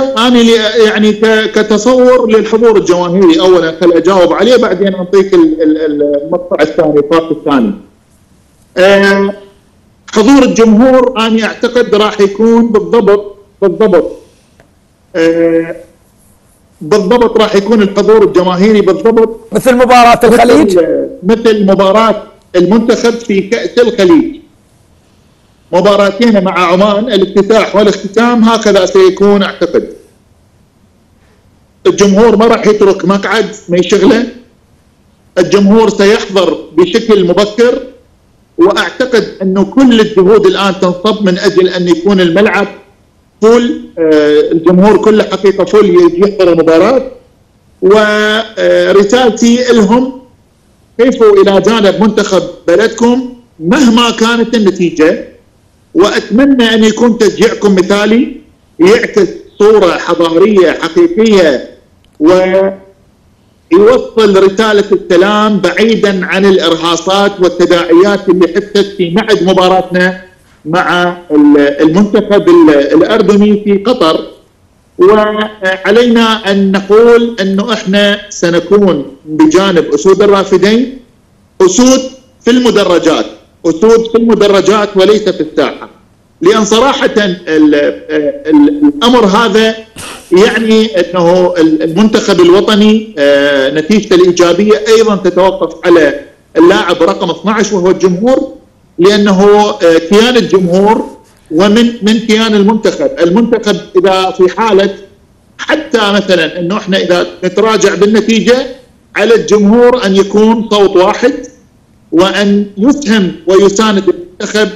انا يعني كتصور للحضور الجماهيري اولا خل اجاوب عليه بعدين اعطيك المقطع الثاني الطرف الثاني. حضور الجمهور انا اعتقد راح يكون بالضبط راح يكون الحضور الجماهيري بالضبط مثل مباراة الخليج، مثل مباراة المنتخب في كأس الخليج، مباراتين مع عمان الافتتاح والاختتام، هكذا سيكون اعتقد. الجمهور ما راح يترك مقعد ما يشغله، الجمهور سيحضر بشكل مبكر، واعتقد انه كل الجهود الان تنصب من اجل ان يكون الملعب فول، الجمهور كله حقيقه فول يحضر المباراه. ورسالتي لهم كيفوا الى جانب منتخب بلدكم مهما كانت النتيجه، واتمنى ان يكون تشجيعكم مثالي يعكس صوره حضاريه حقيقيه ويوصل رساله السلام بعيدا عن الارهاصات والتداعيات اللي حدثت في معد مباراتنا مع المنتخب الاردني في قطر. وعلينا ان نقول انه احنا سنكون بجانب اسود الرافدين، اسود في المدرجات وليس في الساحه، لان صراحه الامر هذا يعني انه المنتخب الوطني نتيجته الايجابيه ايضا تتوقف على اللاعب رقم 12 وهو الجمهور، لانه كيان الجمهور ومن كيان المنتخب. المنتخب اذا في حاله حتى مثلا انه احنا اذا نتراجع بالنتيجه، على الجمهور ان يكون صوت واحد وأن يسهم ويساند المنتخب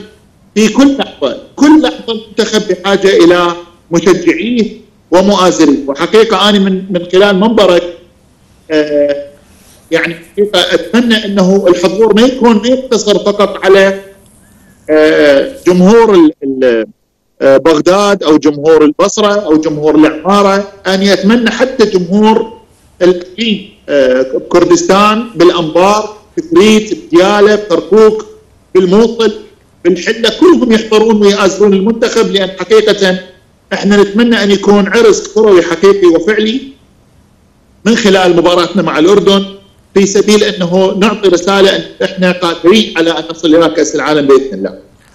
في كل لحظة. كل لحظة المنتخب بحاجة إلى مشجعيه ومؤازريه، وحقيقة أنا من خلال منبرك يعني حقيقة أتمنى أنه الحضور ما يكون يقتصر فقط على جمهور بغداد أو جمهور البصرة أو جمهور العمارة، أنا أتمنى حتى جمهور الأقليم بكردستان، بالأنبار، بكريت، بديالى، بكركوك، بالموصل، بالحله، كلهم يحضرون ويؤازرون المنتخب، لان حقيقه احنا نتمنى ان يكون عرس كروي حقيقي وفعلي من خلال مباراتنا مع الاردن، في سبيل انه نعطي رساله ان احنا قادرين على ان نصل الى كاس العالم باذن الله.